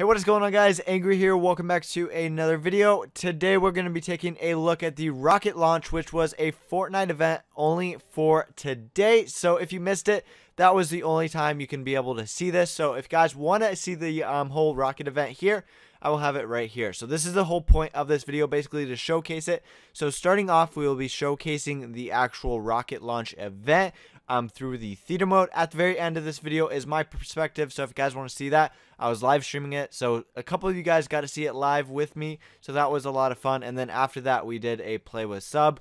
Hey, what is going on, guys? Angry here. Welcome back to another video. Today we're going to be taking a look at the rocket launch, which was a Fortnite event only for today. So if you missed it, that was the only time you can be able to see this. So if guys want to see the whole rocket event here, I will have it right here. So this is the whole point of this video, basically to showcase it. So starting off, we will be showcasing the actual rocket launch event through the theater mode. At the very end of this video is my perspective. So if you guys want to see that, I was live streaming it. So a couple of you guys got to see it live with me. So that was a lot of fun. And then after that, we did a play with sub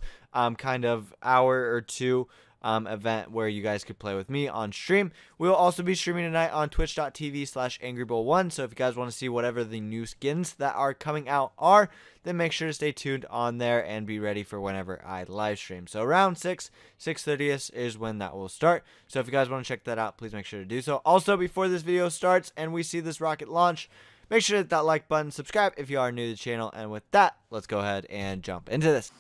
kind of hour or two event where you guys could play with me on stream. We will also be streaming tonight on twitch.tv/angrybowl1. So if you guys want to see whatever the new skins that are coming out are, then make sure to stay tuned on there and be ready for whenever I live stream. So around 6:30 is when that will start. So if you guys want to check that out, please make sure to do so. Also, before this video starts and we see this rocket launch, make sure to hit that like button, subscribe if you are new to the channel, and with that, let's go ahead and jump into this.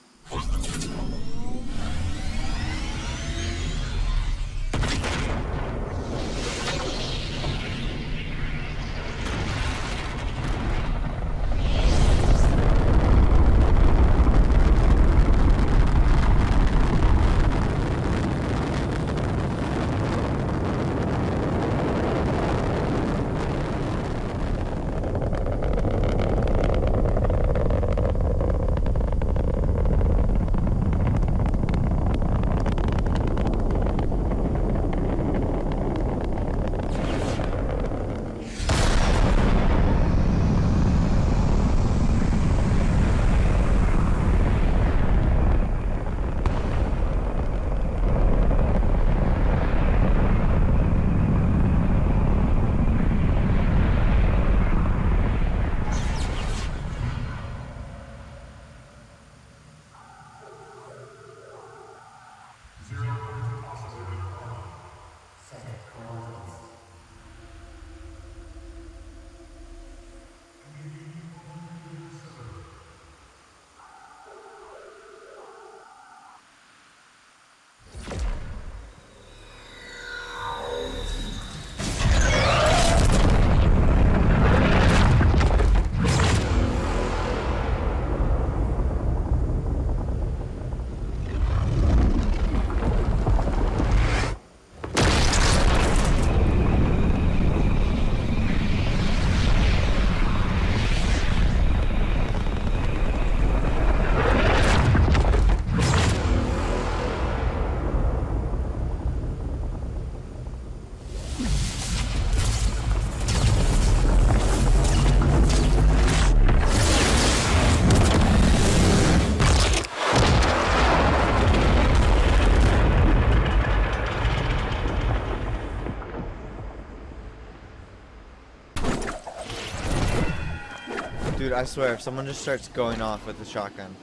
Dude, I swear, if someone just starts going off with the shotgun.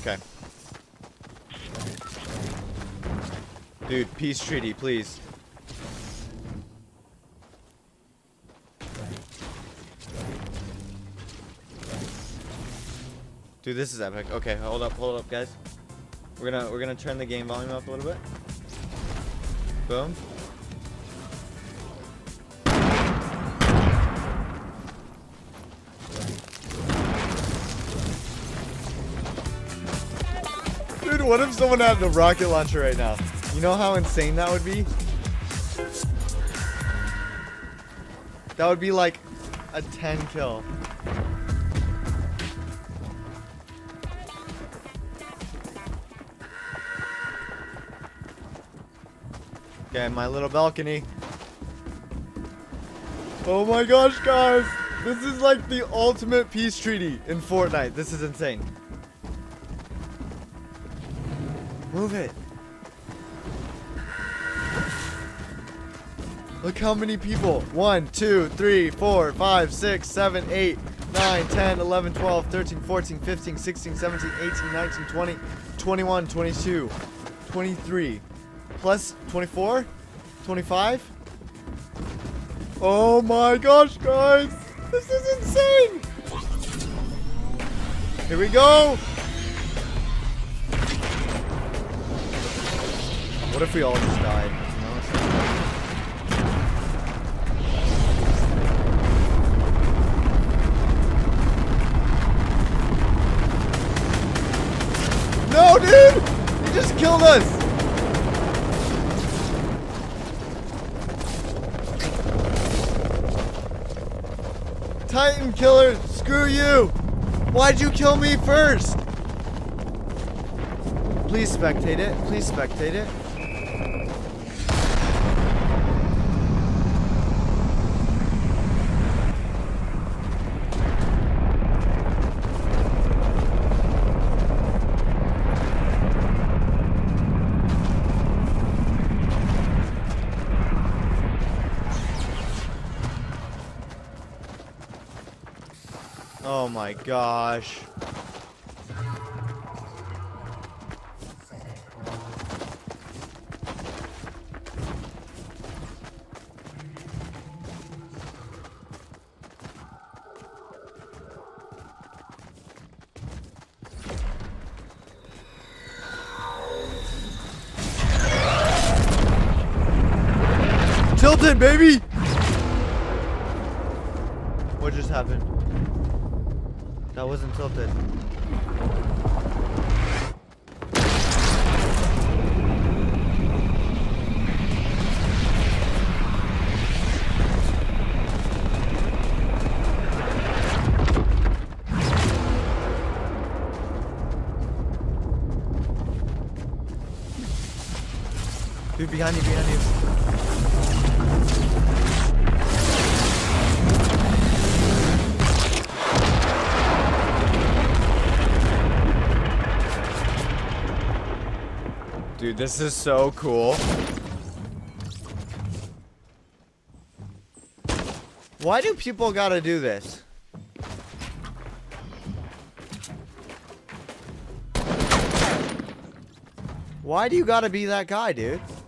Okay. Dude, peace treaty, please. Dude, this is epic. Okay, hold up, guys. We're gonna turn the game volume up a little bit. Boom. Dude, what if someone had the rocket launcher right now? You know how insane that would be? That would be like a 10 kill. Okay, my little balcony. Oh my gosh, guys! This is like the ultimate peace treaty in Fortnite. This is insane. Move it. Look how many people. 1, 2, 3, 4, 5, 6, 7, 8, 9, 10, 11, 12, 13, 14, 15, 16, 17, 18, 19, 20, 21, 22, 23, plus 24, 25. Oh my gosh, guys. This is insane. Here we go. What if we all just died? No, Titan killer, screw you! Why'd you kill me first? Please spectate it. Please spectate it. Oh my gosh. Tilted, baby! What just happened? That wasn't tilted. Dude, behind you, behind you. Dude, this is so cool. Why do people gotta do this? Why do you gotta be that guy, dude?